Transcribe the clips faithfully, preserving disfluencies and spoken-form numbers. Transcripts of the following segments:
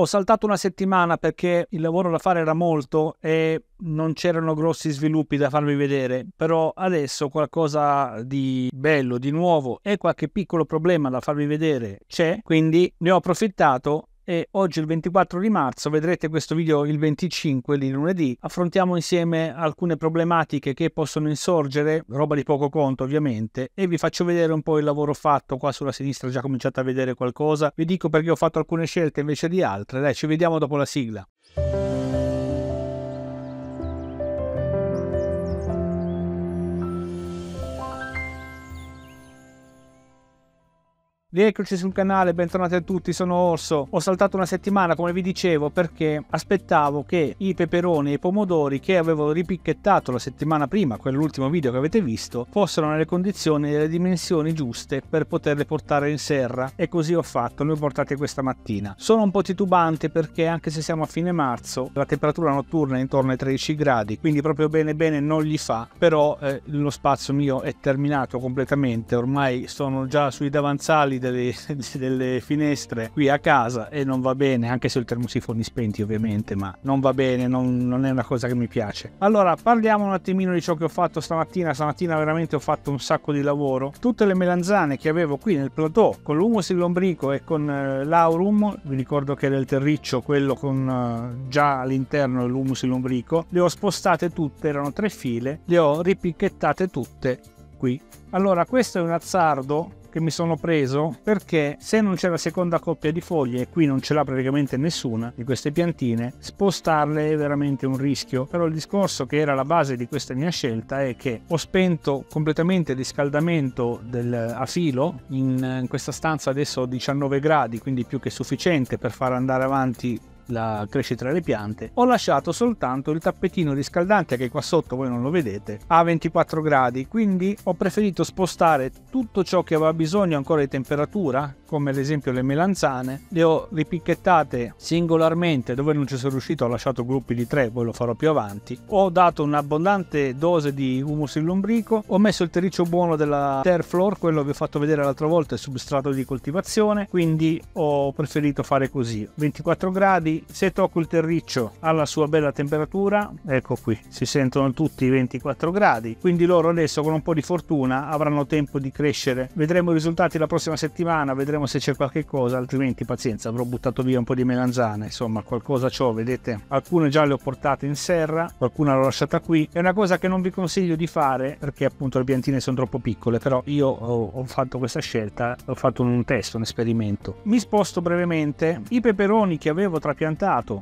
Ho saltato una settimana perché il lavoro da fare era molto e non c'erano grossi sviluppi da farvi vedere, però adesso qualcosa di bello, di nuovo e qualche piccolo problema da farvi vedere c'è, quindi ne ho approfittato e oggi il ventiquattro di marzo, vedrete questo video il venticinque di lunedì, affrontiamo insieme alcune problematiche che possono insorgere, roba di poco conto ovviamente, e vi faccio vedere un po' il lavoro fatto. Qua sulla sinistra ho già cominciato a vedere qualcosa, vi dico perché ho fatto alcune scelte invece di altre. Dai, ci vediamo dopo la sigla. Rieccoci sul canale, bentornati a tutti, sono Orso. Ho saltato una settimana come vi dicevo perché aspettavo che i peperoni e i pomodori che avevo ripicchettato la settimana prima, quell'ultimo video che avete visto, fossero nelle condizioni e nelle dimensioni giuste per poterle portare in serra, e così ho fatto, li ho portati questa mattina. Sono un po' titubante perché anche se siamo a fine marzo la temperatura notturna è intorno ai tredici gradi, quindi proprio bene bene non gli fa, però eh, lo spazio mio è terminato completamente, ormai sono già sui davanzali Delle, delle finestre qui a casa e non va bene, anche se il termosifoni spenti ovviamente, ma non va bene, non, non è una cosa che mi piace. Allora parliamo un attimino di ciò che ho fatto stamattina. Stamattina veramente ho fatto un sacco di lavoro. Tutte le melanzane che avevo qui nel plateau con l'humus, il lombrico e con eh, l'aurum, vi ricordo che era il terriccio quello con eh, già all'interno l'humus, il lombrico, le ho spostate tutte, erano tre file, le ho ripicchettate tutte qui. Allora questo è un azzardo che mi sono preso perché se non c'è la seconda coppia di foglie, e qui non ce l'ha praticamente nessuna di queste piantine, spostarle è veramente un rischio. Però il discorso che era la base di questa mia scelta è che ho spento completamente il riscaldamento del, a filo in, in questa stanza, adesso ho diciannove gradi, quindi più che sufficiente per far andare avanti la crescita delle piante. Ho lasciato soltanto il tappetino riscaldante, che qua sotto voi non lo vedete, a ventiquattro gradi, quindi ho preferito spostare tutto ciò che aveva bisogno ancora di temperatura, come ad esempio le melanzane. Le ho ripicchettate singolarmente, dove non ci sono riuscito ho lasciato gruppi di tre, poi lo farò più avanti. Ho dato un'abbondante dose di humus in lombrico, ho messo il terriccio buono della Terflor, quello che vi ho fatto vedere l'altra volta, il substrato di coltivazione, quindi ho preferito fare così. Ventiquattro gradi, se tocco il terriccio alla sua bella temperatura, ecco qui si sentono tutti i ventiquattro gradi, quindi loro adesso con un po' di fortuna avranno tempo di crescere. Vedremo i risultati la prossima settimana, vedremo se c'è qualche cosa, altrimenti pazienza, avrò buttato via un po' di melanzane, insomma qualcosa c'ho, vedete, alcune già le ho portate in serra, qualcuna l'ho lasciata qui. È una cosa che non vi consiglio di fare perché appunto le piantine sono troppo piccole, però io ho, ho fatto questa scelta, ho fatto un test, un esperimento. Mi sposto brevemente. I peperoni che avevo trapiantato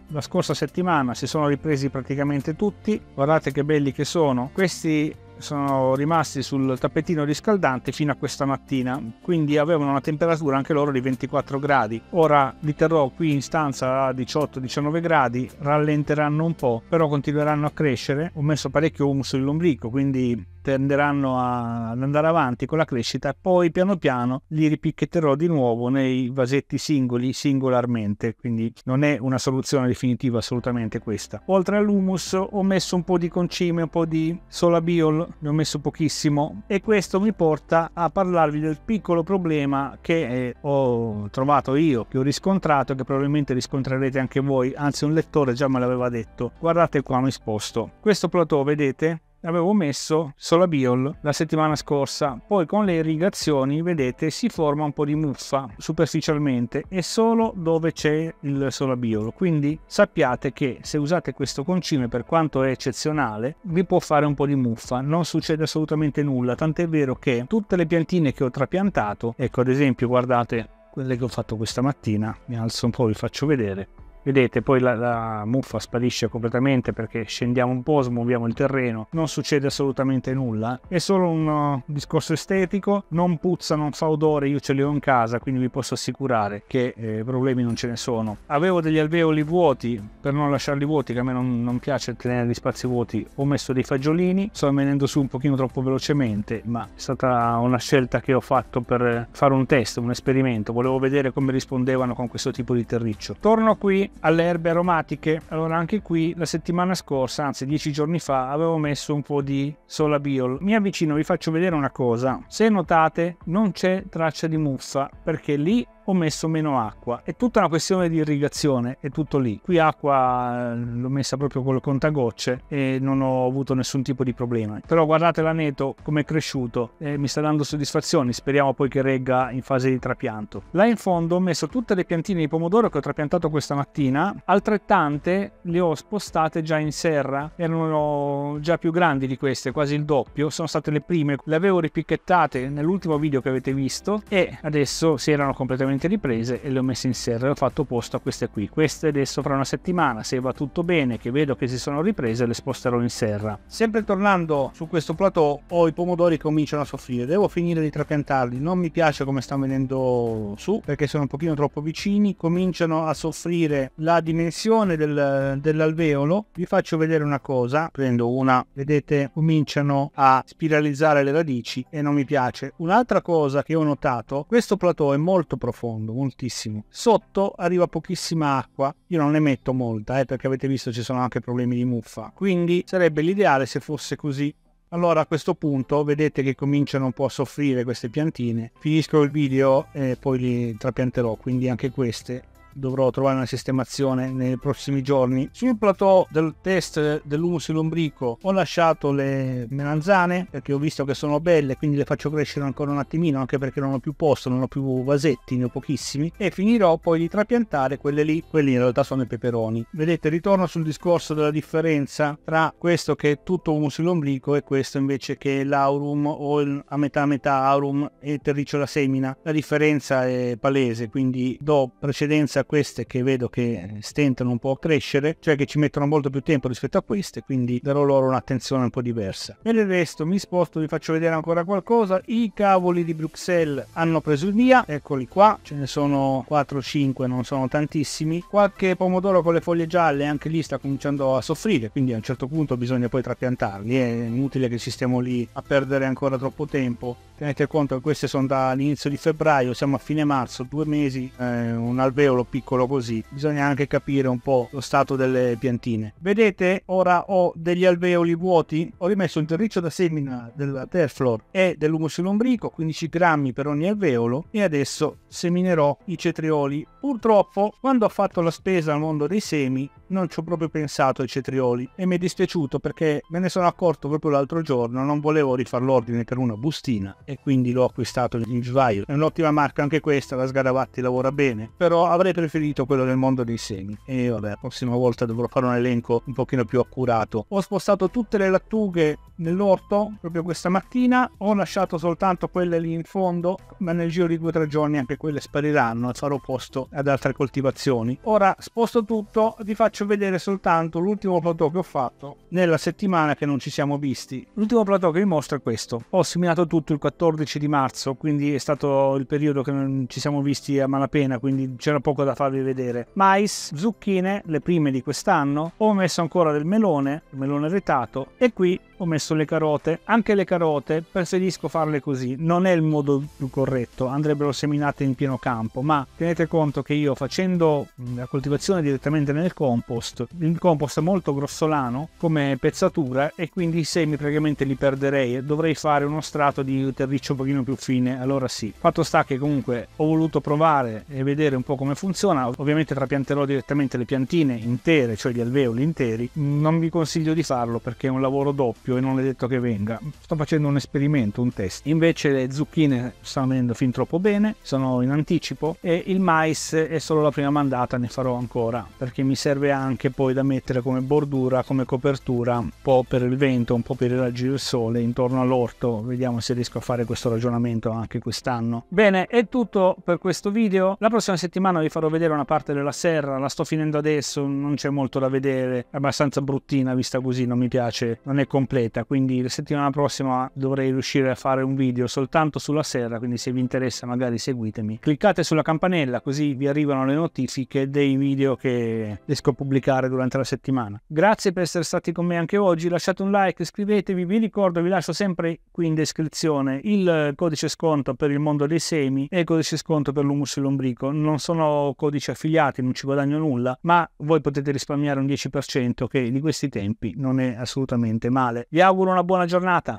la scorsa settimana si sono ripresi praticamente tutti, guardate che belli che sono. Questi sono rimasti sul tappetino riscaldante fino a questa mattina, quindi avevano una temperatura anche loro di ventiquattro gradi. Ora li terrò qui in stanza a diciotto diciannove gradi, rallenteranno un po', però continueranno a crescere. Ho messo parecchio humus in lombrico, quindi tenderanno a, ad andare avanti con la crescita, poi piano piano li ripicchetterò di nuovo nei vasetti singoli, singolarmente, quindi non è una soluzione definitiva assolutamente questa. Oltre all'humus ho messo un po' di concime, un po' di Solabiol, ne ho messo pochissimo, e questo mi porta a parlarvi del piccolo problema che eh, ho trovato io, che ho riscontrato, che probabilmente riscontrerete anche voi, anzi un lettore già me l'aveva detto. Guardate qua, mi sposto. Questo plateau, vedete? Avevo messo Solabiol la settimana scorsa, poi con le irrigazioni vedete si forma un po' di muffa superficialmente e solo dove c'è il Solabiol, quindi sappiate che se usate questo concime, per quanto è eccezionale, vi può fare un po' di muffa, non succede assolutamente nulla, tant'è vero che tutte le piantine che ho trapiantato, ecco ad esempio guardate quelle che ho fatto questa mattina, mi alzo un po' e vi faccio vedere. Vedete, poi la, la muffa sparisce completamente perché scendiamo un po', smuoviamo il terreno, non succede assolutamente nulla, è solo un discorso estetico, non puzza, non fa odore, io ce li ho in casa, quindi vi posso assicurare che eh, problemi non ce ne sono. Avevo degli alveoli vuoti, per non lasciarli vuoti, che a me non, non piace tenere gli spazi vuoti, ho messo dei fagiolini, sto venendo su un pochino troppo velocemente, ma è stata una scelta che ho fatto per fare un test, un esperimento, volevo vedere come rispondevano con questo tipo di terriccio. Torno qui alle erbe aromatiche. Allora anche qui la settimana scorsa, anzi dieci giorni fa, avevo messo un po' di Solabiol. Mi avvicino, vi faccio vedere una cosa. Se notate non c'è traccia di muffa perché lì ho messo meno acqua. È tutta una questione di irrigazione, è tutto lì. Qui acqua l'ho messa proprio col contagocce e non ho avuto nessun tipo di problema. Però guardate l'aneto come è cresciuto, eh, mi sta dando soddisfazioni, speriamo poi che regga in fase di trapianto. Là in fondo ho messo tutte le piantine di pomodoro che ho trapiantato questa mattina, altrettante le ho spostate già in serra, erano già più grandi di queste, quasi il doppio, sono state le prime, le avevo ripicchettate nell'ultimo video che avete visto e adesso si erano completamente riprese e le ho messe in serra e ho fatto posto a queste qui. Queste adesso fra una settimana, se va tutto bene, che vedo che si sono riprese, le sposterò in serra. Sempre tornando su questo plateau, ho i pomodori che cominciano a soffrire, devo finire di trapiantarli, non mi piace come stanno venendo su perché sono un pochino troppo vicini, cominciano a soffrire la dimensione del, dell'alveolo. Vi faccio vedere una cosa, prendo una, vedete, cominciano a spiralizzare le radici e non mi piace. Un'altra cosa che ho notato, questo plateau è molto profondo, moltissimo, sotto arriva pochissima acqua, io non ne metto molta eh, perché avete visto ci sono anche problemi di muffa, quindi sarebbe l'ideale se fosse così. Allora a questo punto vedete che cominciano un po' a soffrire queste piantine, finisco il video e poi li trapianterò, quindi anche queste dovrò trovare una sistemazione nei prossimi giorni. Sul plateau del test dell'humus lombrico ho lasciato le melanzane perché ho visto che sono belle, quindi le faccio crescere ancora un attimino, anche perché non ho più posto, non ho più vasetti, ne ho pochissimi, e finirò poi di trapiantare quelle lì. Quelli in realtà sono i peperoni. Vedete, ritorno sul discorso della differenza tra questo che è tutto humus lombrico e questo invece che è l'aurum o a metà metà aurum e terriccio la semina. La differenza è palese, quindi do precedenza a queste che vedo che stentano un po' a crescere, cioè che ci mettono molto più tempo rispetto a queste, quindi darò loro un'attenzione un po' diversa. Per il resto mi sposto, vi faccio vedere ancora qualcosa. I cavoli di Bruxelles hanno preso il via, eccoli qua, ce ne sono quattro o cinque, non sono tantissimi. Qualche pomodoro con le foglie gialle anche lì sta cominciando a soffrire, quindi a un certo punto bisogna poi trapiantarli, è inutile che ci stiamo lì a perdere ancora troppo tempo. Tenete conto che queste sono dall'inizio di febbraio, siamo a fine marzo, due mesi, eh, un alveolo piccolo così, bisogna anche capire un po' lo stato delle piantine. Vedete, ora ho degli alveoli vuoti, ho rimesso il terriccio da semina della Terflor e dell'humus lombrico, quindici grammi per ogni alveolo, e adesso seminerò i cetrioli. Purtroppo quando ho fatto la spesa al mondo dei semi non ci ho proprio pensato ai cetrioli e mi è dispiaciuto perché me ne sono accorto proprio l'altro giorno, non volevo rifare l'ordine per una bustina e quindi l'ho acquistato in Juvaio. È un'ottima marca anche questa, la Sgaravatti lavora bene, però avrei preferito quello del mondo dei semi e vabbè, la prossima volta dovrò fare un elenco un pochino più accurato. Ho spostato tutte le lattughe nell'orto proprio questa mattina, ho lasciato soltanto quelle lì in fondo, ma nel giro di due o tre giorni anche quelle spariranno e farò posto ad altre coltivazioni. Ora sposto tutto, vi faccio vedere soltanto l'ultimo plateau che ho fatto nella settimana che non ci siamo visti. L'ultimo plateau che vi mostro è questo. Ho seminato tutto il quattordici di marzo, quindi è stato il periodo che non ci siamo visti a malapena, quindi c'era poco da farvi vedere. Mais, zucchine, le prime di quest'anno, ho messo ancora del melone, il melone retato, e qui ho messo le carote. Anche le carote preferisco farle così, non è il modo più corretto, andrebbero seminate in pieno campo, ma tenete conto che io facendo la coltivazione direttamente nel compost, il compost è molto grossolano come pezzatura e quindi i semi praticamente li perderei e dovrei fare uno strato di terriccio un pochino più fine. Allora sì, fatto sta che comunque ho voluto provare e vedere un po' come funziona. Ovviamente trapianterò direttamente le piantine intere, cioè gli alveoli interi. Non vi consiglio di farlo perché è un lavoro doppio e non è detto che venga. Sto facendo un esperimento, un test. Invece le zucchine stanno venendo fin troppo bene, sono in anticipo, e il mais è solo la prima mandata, ne farò ancora perché mi serve anche poi da mettere come bordura, come copertura, un po' per il vento, un po' per i raggi del sole intorno all'orto. Vediamo se riesco a fare questo ragionamento anche quest'anno. Bene, è tutto per questo video. La prossima settimana vi farò vedere una parte della serra, la sto finendo adesso, non c'è molto da vedere, è abbastanza bruttina vista così, non mi piace, non è completa, quindi la settimana prossima dovrei riuscire a fare un video soltanto sulla serra, quindi se vi interessa magari seguitemi, cliccate sulla campanella così vi arrivano le notifiche dei video che riesco a pubblicare durante la settimana. Grazie per essere stati con me anche oggi, lasciate un like, iscrivetevi, vi ricordo, vi lascio sempre qui in descrizione il codice sconto per il mondo dei semi e il codice sconto per l'humus lombrico. Non sono codici affiliati, non ci guadagno nulla, ma voi potete risparmiare un dieci per cento che di questi tempi non è assolutamente male. Vi auguro una buona giornata.